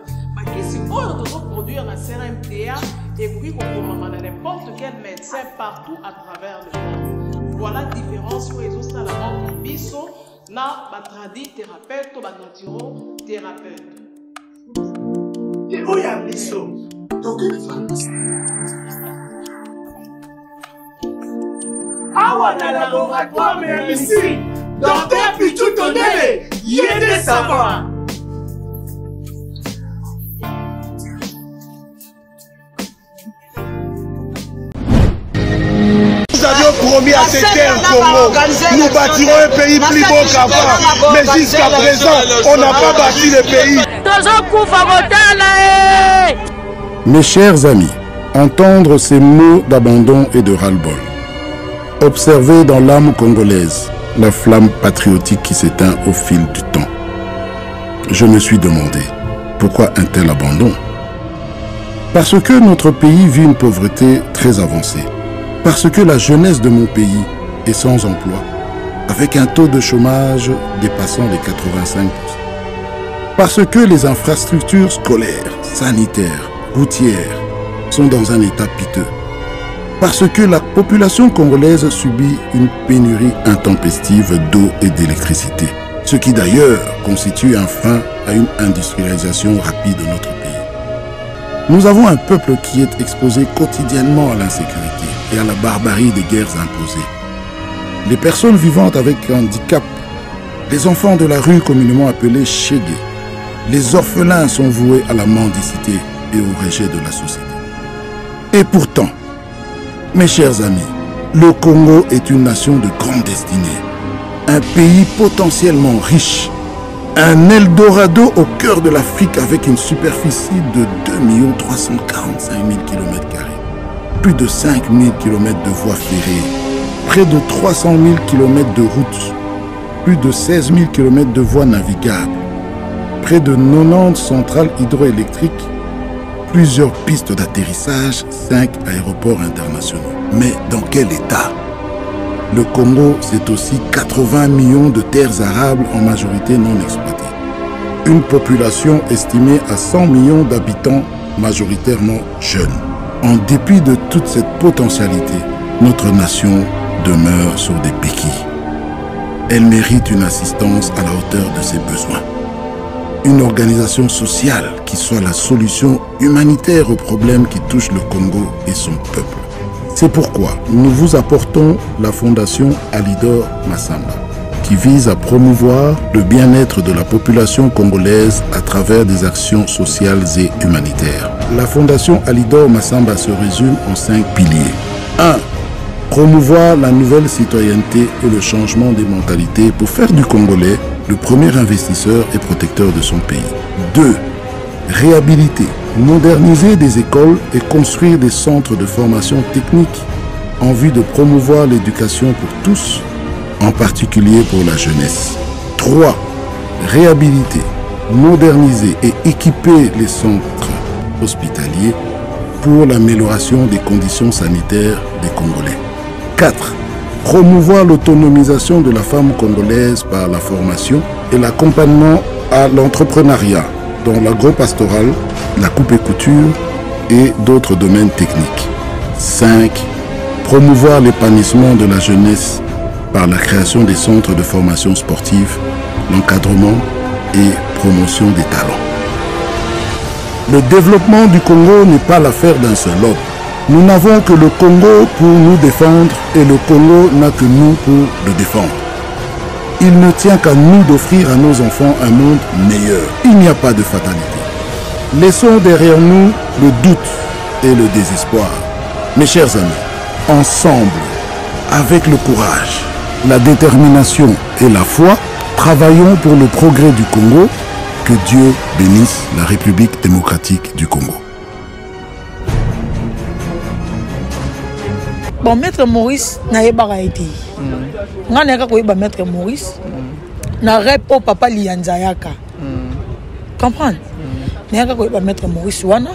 Si on doit produire la CRMTA et puis qu'on commande n'importe quel médecin partout à travers le monde. Voilà la différence pour les autres dans la mort de Bissot, na batradi thérapeute ou batradi thérapeute. Et où y a Bissot? Donc il faut. Awa na laboratoire mais ici, docteur Pitou Tondele, il est des savants. Promis à ces terres Congo, nous bâtirons un pays plus beau qu'avant, mais jusqu'à présent, on n'a pas bâti le pays. Mes chers amis, entendre ces mots d'abandon et de ras-le-bol, observer dans l'âme congolaise la flamme patriotique qui s'éteint au fil du temps. Je me suis demandé, pourquoi un tel abandon? Parce que notre pays vit une pauvreté très avancée. Parce que la jeunesse de mon pays est sans emploi, avec un taux de chômage dépassant les 85%. Parce que les infrastructures scolaires, sanitaires, routières sont dans un état piteux. Parce que la population congolaise subit une pénurie intempestive d'eau et d'électricité, ce qui d'ailleurs constitue un frein à une industrialisation rapide de notre pays. Nous avons un peuple qui est exposé quotidiennement à l'insécurité et à la barbarie des guerres imposées. Les personnes vivant avec handicap, les enfants de la rue communément appelés chégués, les orphelins sont voués à la mendicité et au rejet de la société. Et pourtant, mes chers amis, le Congo est une nation de grande destinée, un pays potentiellement riche, un Eldorado au cœur de l'Afrique avec une superficie de 2 345 000 km². Plus de 5 000 km de voies ferrées, près de 300 000 km de routes, plus de 16 000 km de voies navigables, près de 90 centrales hydroélectriques, plusieurs pistes d'atterrissage, 5 aéroports internationaux. Mais dans quel état? Le Congo, c'est aussi 80 millions de terres arables en majorité non exploitées. Une population estimée à 100 millions d'habitants majoritairement jeunes. En dépit de toute cette potentialité, notre nation demeure sur des béquilles. Elle mérite une assistance à la hauteur de ses besoins. Une organisation sociale qui soit la solution humanitaire aux problèmes qui touchent le Congo et son peuple. C'est pourquoi nous vous apportons la fondation Alidor Massamba, qui vise à promouvoir le bien-être de la population congolaise à travers des actions sociales et humanitaires. La fondation Alidor Massamba se résume en 5 piliers. 1. Promouvoir la nouvelle citoyenneté et le changement des mentalités pour faire du Congolais le premier investisseur et protecteur de son pays. 2. Réhabiliter, moderniser des écoles et construire des centres de formation technique en vue de promouvoir l'éducation pour tous, en particulier pour la jeunesse. 3. Réhabiliter, moderniser et équiper les centres hospitaliers pour l'amélioration des conditions sanitaires des Congolais. 4. Promouvoir l'autonomisation de la femme congolaise par la formation et l'accompagnement à l'entrepreneuriat dans l'agro-pastoral, la coupe et couture et d'autres domaines techniques. 5. Promouvoir l'épanouissement de la jeunesse par la création des centres de formation sportive, l'encadrement et promotion des talents. Le développement du Congo n'est pas l'affaire d'un seul homme. Nous n'avons que le Congo pour nous défendre et le Congo n'a que nous pour le défendre. Il ne tient qu'à nous d'offrir à nos enfants un monde meilleur. Il n'y a pas de fatalité. Laissons derrière nous le doute et le désespoir. Mes chers amis, ensemble, avec le courage, la détermination et la foi, travaillons pour le progrès du Congo. Que Dieu bénisse la République démocratique du Congo. Bon, maître Maurice n'a pas été. Maître Maurice n'a pas papa Lianzayaka. Comprends? N'a pas maître Maurice wana.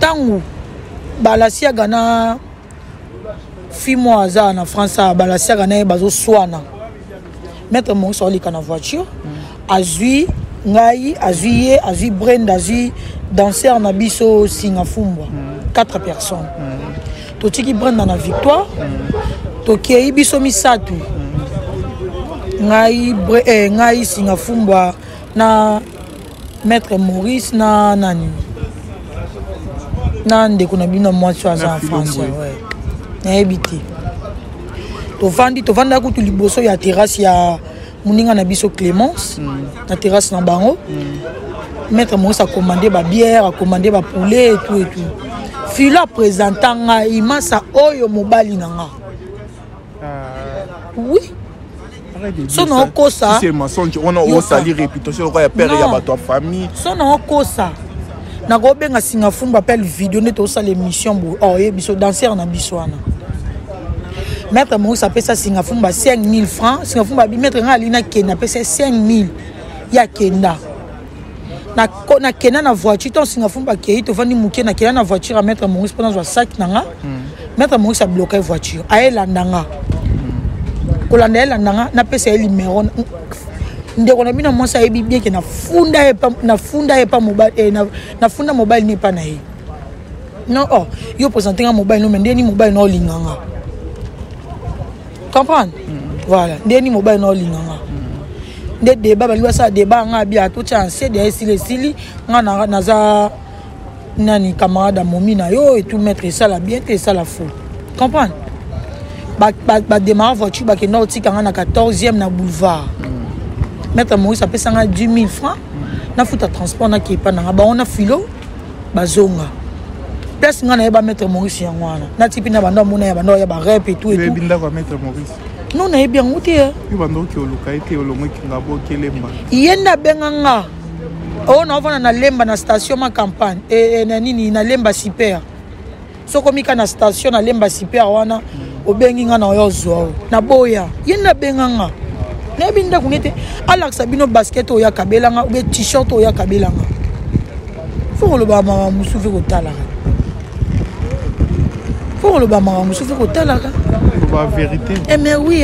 Tangu balasia gana fimo azana en France balasia gana e bazo swana. Maître Maurice oli kana voiture azui Ngaï, Azuyé, Azuy Brend, Azuy danseur Nabiso Singafumba. 4 personnes. Toti qui Brend dans la victoire. Toki Ibiso Misatu. Ngaï Singafumba na maître Maurice na nani. Nande qu'on a bien moi sur en France ouais. Na habité. To vandi ko tu liboso ya terrasse ya Mouninga Nabiso Clémence, la terrasse Nambaro. Maître Maurice a commandé ma bière, a commandé ma poulet et tout et tout. Filo présentant Imasa Oyo Mobali Nanga. Oui. Son nom Kosa. C'est mensonge, on a sali réputation, on a perdu ta famille. Son nom Kosa. Nagobenga Singafumba appelle vidéo, on est au sale émission, oh, et biso danseur Nabisoana. Maître Maurice a payé ça Singafumba 5000 francs. Singafumba maître Alina Kenda payé ça 5000. Il y a Kenda. Na Kenda na voiture ton Singafumba qui est au vent du mouké na Kenda na voiture à maître Maurice pendant le sac nanga. Maître Maurice a bloqué voiture. Aye landanga. Kolanda landanga na payé ça le numéro. Ndeko na bino mo sa ebi bien que na funda e pa mobile na funda mobile n'est pas naï. Non oh, yo présenter un mobile non mais ndeni mobile non linganga. Comprendre? Voilà. Deni mobile no linganga. Des débats, bah lui ça débat, on a bien tout changé. Des silly, on a naza nani camarade momina yo et tout mettre ça la bien et ça la fou. Comprendre? Bah démarre voiture, bah que nous aussi quand on a 14e na boulevard. Maître Maurice a payé ça 10 000 francs. Na fout à transport na qui pas na bah on a Filo, bah zonga. Place nga na ba maître Maurice yangwana na tipi na bando mona ya bando ya ba rap et tout et tout binda ko maître Maurice non na bien outé yo bando ki oluka ite olongo ki ngabo kelemba yenda benganga o na vona na lemba na station ma campagne et na nini na lemba super soko mika na station na lemba super wana obengi nga na yo zo na boya yenda benganga na binda ko ngete alaksa bino basket o ya kabelanga obe t-shirt o ya kabelanga fo lo ba mama musufi ko tala. Pour le bamaran, je suis au talent. Pour la vérité. Eh mais oui,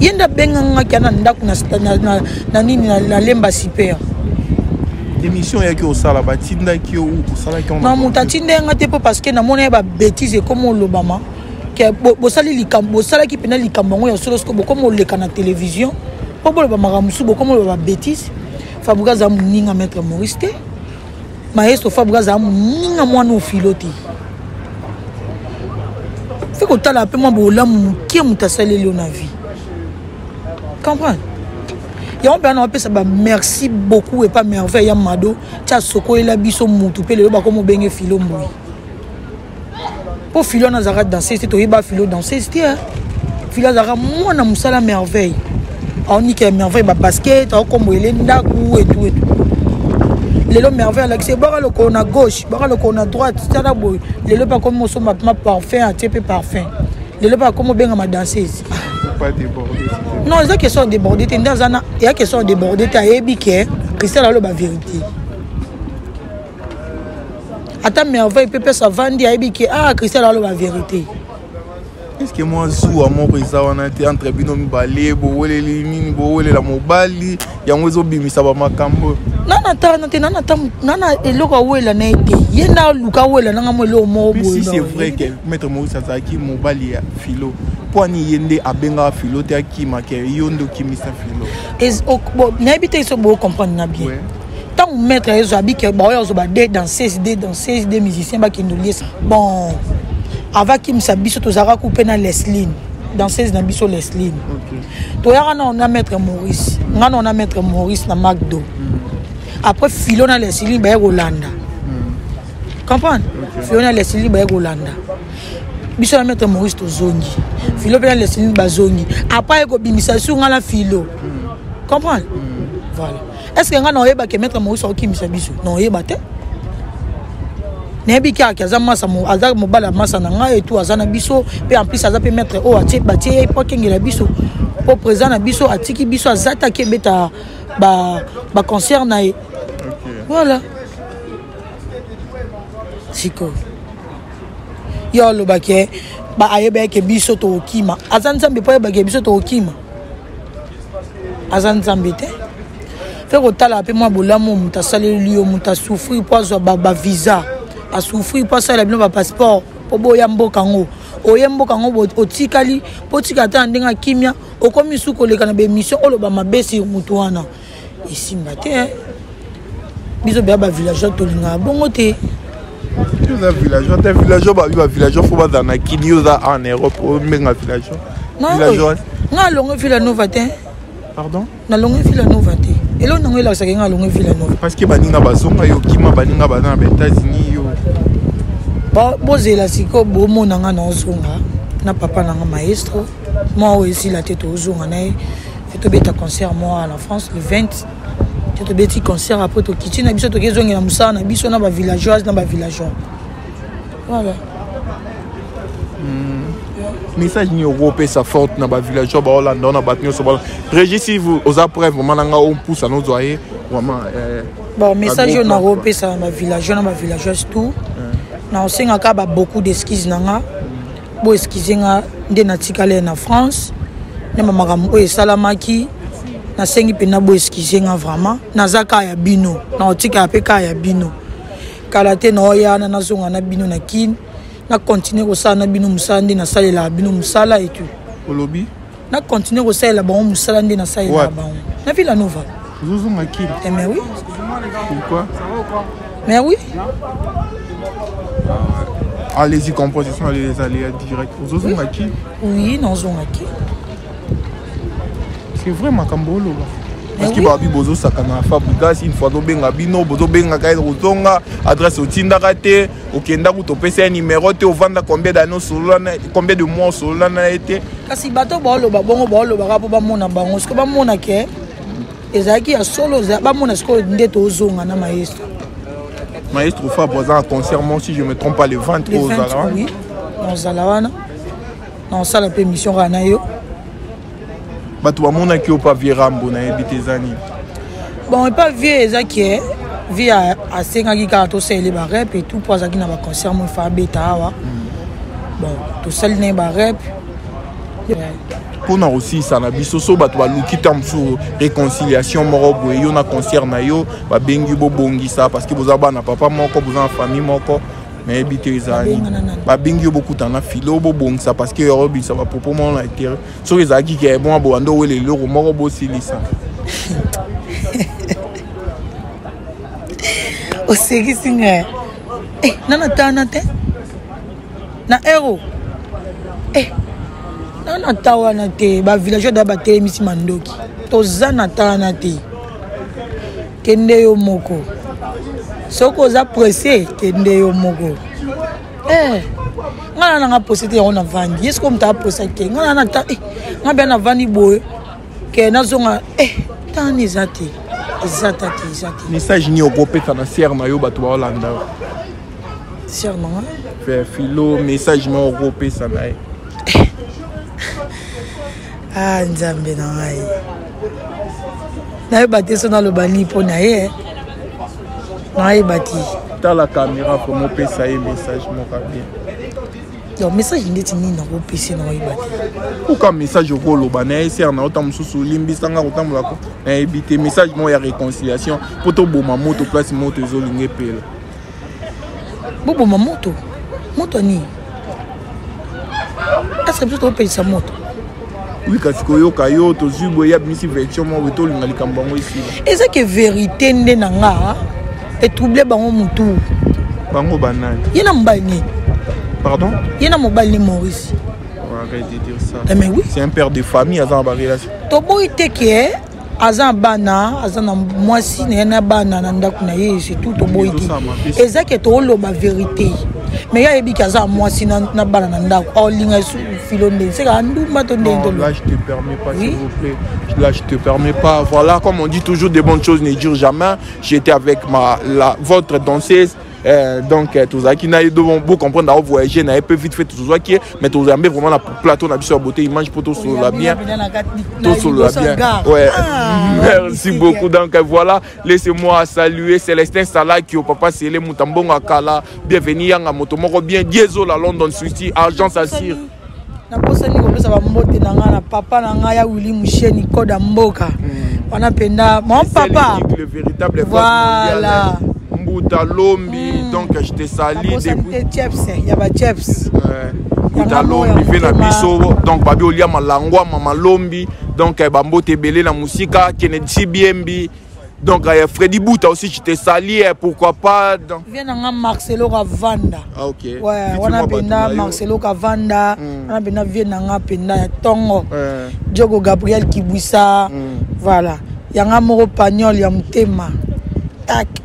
il y a des gens qui ont l'embassipère. L'émission est au salaba, Tinda qui est au salaba. Non, mon Tinda est pas parce que na monnaie est bêtise comme au Obama. Bosali likam, bosala qui pénale likambango et sur le scope comme au lekan à télévision. Pour le bamaran, je suis comme au bêtise. Fabregas a mon ninga maître Maurice. Maestro Fabregas a mon ninga moi nous filoté. Fait que tu as appelé moi pour l'homme qui est mon avis. Comprends? Il y a un peu de ça, merci beaucoup et pas merveille. Il y a un mado, tu as soko et la biso moutou, tu as comme un filo moui. Pour filo, on a dansé, c'est toi, filo danser, c'est toi. Filo, on a moi, on a moussa la merveille. On dit qu'il y a merveille, basket, on a comme Hélène Dakou et tout. Les lois merveilles, c'est barre le corps à gauche, barre le corps à droite, c'est là boy. Les lois pas comme mon son maintenant parfait, un type parfait. Les lois pas comme bien ma danseuse. Pas débordé. Non, c'est que sont débordés, t'es dans un, il y a que sont débordés, t'as ébiqué. Christelle a le bas vérité. Attends, mais avant, il peut pas s'avancer à dire que ah, Christelle a la vérité. Est-ce que moi, sous à mon président, on a été entre binômes balais, boulé les mines, boulé la mobali, y a un oiseau bimé, ça va ma cambo. Si c'est vrai que Maître Maurice Azaki, mobali Filo, pour n'y yende abenga Filo, t'es qui ma kère, yondo qui misa Filo. N'habitez ce beau comprendre bien. Tant maître Azobi qui est dans 16 des musiciens qui nous lisent. Bon. Avant qu'il me s'abisse, tu as coupé dans les lignes. Dans 16 ans, tu as les lignes. Tu as Maître Maurice. Tu as Maître Maurice dans McDo. Après, Filo dans les lignes, c'est Hollande. Comprends? Filo dans les lignes, c'est Hollande. Tu as Maître Maurice dans Zongi. Filo dans les lignes, c'est Zongi. Après, tu as Filo. Comprends? Voilà. Est-ce que tu as Maître Maurice qui me s'abisse? Non, il est Nebika qui a massa mo azar mo bala massa nanga et tout azana biso pe en plus azape mettre au atie batie pour kengela biso pour présent na biso atiki biso azata ke beta ba concert na e voilà siko yo lo baké ba ayebe ke biso to kima azanzambe po ayebe ke biso to kima azanzambe te faire au tala pe moi bolamo muta salé liyo muta souffrir pour zo ba visa à souffrir pas ça la bien passeport au boyambo kango au yambo kango au tikali potika tandinga kimia au komi suko le kana be mission au loba mabesi mutuana ici matin biso ba villageois tolinga bongo te tous villageois ba villageois faut ba na kinioza en Europe au menga villageois villageois na longue ville à novatin pardon na longue ville à novatin et là on a ça na longue ville à novatin parce que baninga basonga yo kima baninga bana ba États-Unis Bozela siko bomo nanga na zonga na papa nanga maestro moi aussi la tête aux zonga na fait beta concert moi à la France le 20 tête beti concert après to kitchen na biso to zonga na musa na biso na ba villageoise na ba villageois voilà message ni europe sa forte na ba villageois ba Hollande na ba tnyo so ba régissez vous aux après vraiment nanga on pousse à nos oreilles vraiment bon message na europe sa na ba villageoise tout na osenga ka ba beaucoup d'excuses nanga bo excusinga nde na tikale na France ne mama ka mo salamaki na sengi pe na bo excusinga vraiment na zaka ya bino na otika pe ka ya bino kala te no ya na zonga na bino na kin na continuer ko sala na bino musala na sala la bino musala et tout olobi na continuer ko sala ba musala na sala la ba na Villa Nova zonga kin eh mais oui pourquoi mais oui allez-y, composition, allez-y direct. Vous osez maquiller? Oui, nous osons maquiller. C'est vrai, ma cambolo. Parce que Babi Bozo, ça canne à Fabregas, une fois d'obenga bino, Bozo benga kaïd rotonga, adresse au Tindakate, au Kenda, ou topé un numéro, tu vends combien d'années sur l'année, combien de mois sur l'année. Kasi bato bolo, babongo bolo, barapo, bamona, bango, ce que bamona ke, et Zaki a solo, bamona, ce qu'on dit aux zonga, na maestro. Maestro Fabregas à concert, moi si je ne me trompe pas, le 23 au Zalawana. Oui, dans Zalawana. Dans ça, la permission Ranayo. Bah, toi, mon accueil, pas vieux Rambo, n'a habité Zani. Bon, pas vieux Zaki, vieux à 5 ans, car tout ça, il est barrep et tout, pour Zaki n'a pas concert, mon Fabeta. Bon, tout ça, il n'est pas barrep. On a aussi ça na biso so bato balukitam sur réconciliation morobo yo na concert na yo ba bengi bo bongisa parce que boza bana papa moko boza famille moko mais bité ezali ba bengi yo beaucoup tana Filo bo bongisa parce que robi ça va proprement na terre so ezaki ke bon bo ando wele loro morobo silisa o segi singa eh nana tana te na ero eh na tawanate ba village da ba telemisi mandoki to zana tawanate kende yo moko soko za pressé kende yo moko eh ngana nga pressé te on avandi est-ce qu'on t'a pressé ke ngana na ta nga bien avandi boy ke na zonga eh tani zati zatati zati message ni okopeta na sœur na yo ba to Hollande sœur na faire Filo message ma okopé ça na ah, Nzambe na ngai. Na yebate so na lobani po na ye. Na yebati. à la caméra pour me passer un message. Le message n'est pas mis dans le PC. Pourquoi le message est volo? Le message est réconciliation. Pour que la moto place moto zolingue pelle. Bobo ma moto, moto ni. Est-ce que tu peux payer sa moto? Oui, parce que yo kayo to zubo yab misi version mo weto lingali kambango ici. Est-ce que vérité nde nanga et troublé bango mutu? Bango banane. Yena mbani. Pardon? Yena mobali Maurice. On arrête de dire ça. Mais oui. C'est un père de famille azan ba relation. Tobo iteke azan bana azan moi si na bana nanda kuna ye c'est tout tobo iteke. Est-ce que to lo ba vérité? Mais il y a des gens qui sont en train de se faire. Là, je ne te permets pas, s'il vous plaît. Là, je ne te permets pas. Voilà, comme on dit toujours, des bonnes choses ne durent jamais. J'étais avec votre danseuse. Donc, tout ça qui n'a eu de bon beau comprendre à voyager, n'a pas vite fait tout ça qui est, mais tout ça met vraiment la plateau n'a plus sur beauté, image pour tout sur la bien, tout sur la bien. Ouais, merci beaucoup. Donc voilà, laissez-moi saluer Célestin Salah qui au papa c'est les Moutambon à Kala, bienvenue Yanga Motomoro bien, Diézol à London, Suisse, Argent Sassir. On a peine mon papa, le véritable voilà. Donc je te salue. Donc babi olia malangwa mama lombi. Donc bambo te belé la musique Kennedy BMB. Donc Freddy Bouta aussi je te salue. Pourquoi pas? Viens à Marcelo Cavanda. Ah ok. Ouais. On a penda Marcelo Cavanda. On a penda viens à penda Tongo. Diogo Gabriel Kiboussa. Voilà. Yanga Moro Pagnol Yamtema.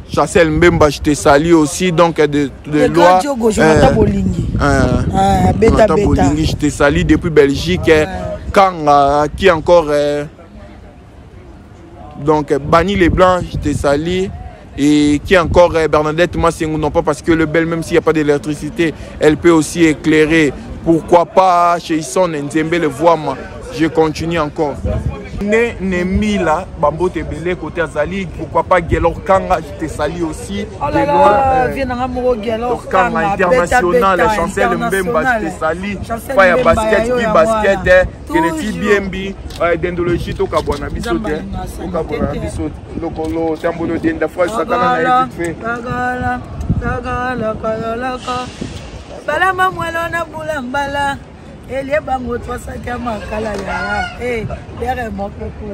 Chassel Mbemba, je te salue aussi, donc de loi. Bolingi, je te salue depuis Belgique. Quand qui encore donc Bani les Blancs, je te salue. Et qui encore Bernadette Massengou, non pas parce que le bel, même s'il n'y a pas d'électricité, elle peut aussi éclairer. Pourquoi pas chez Ison Nzembe le voir, je continue encore. Nemi là, Bambo Tebele côté Azali, pourquoi pas Gelor Kanga, je te salue aussi. Oh là là, viens à Moro Gelor Kanga international, Chancel Mbemba, je te salue. Faya basket, bi basket, Kennedy BMB, dendologie toka bona biso te, toka bona biso lokolo, tambono denda fois sakana na vite fait. Bagala, bagala, bagala, bala mamwelo na bula mbala. Et les bangos, toi, ça qui a manqué la yaya. Eh, derrière mon coco.